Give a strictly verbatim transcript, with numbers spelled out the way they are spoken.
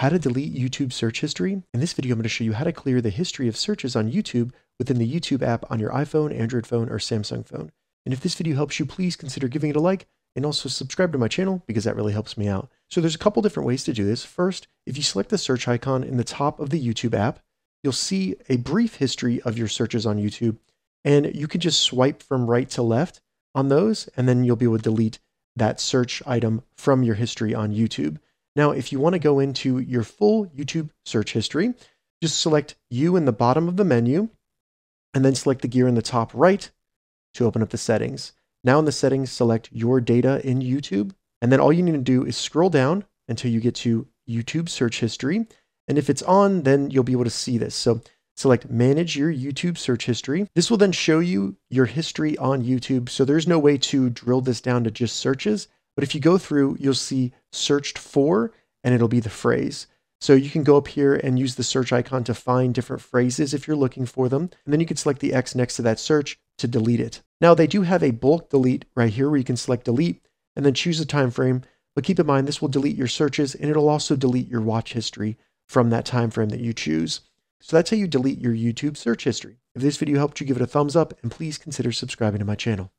how to delete YouTube search history. In this video, I'm going to show you how to clear the history of searches on YouTube within the YouTube app on your iPhone, Android phone, or Samsung phone. And if this video helps you, please consider giving it a like and also subscribe to my channel because that really helps me out. So there's a couple different ways to do this. First, if you select the search icon in the top of the YouTube app, you'll see a brief history of your searches on YouTube, and you can just swipe from right to left on those, and then you'll be able to delete that search item from your history on YouTube. Now, if you want to go into your full YouTube search history, just select U in the bottom of the menu, and then select the gear in the top right to open up the settings. Now in the settings, select your data in YouTube, and then all you need to do is scroll down until you get to YouTube search history. And if it's on, then you'll be able to see this. So select manage your YouTube search history. This will then show you your history on YouTube. So there's no way to drill this down to just searches, but if you go through, you'll see searched for, and it'll be the phrase. So you can go up here and use the search icon to find different phrases if you're looking for them. And then you can select the X next to that search to delete it. Now they do have a bulk delete right here where you can select delete and then choose a time frame, but keep in mind, this will delete your searches and it'll also delete your watch history from that time frame that you choose. So that's how you delete your YouTube search history. If this video helped you, give it a thumbs up and please consider subscribing to my channel.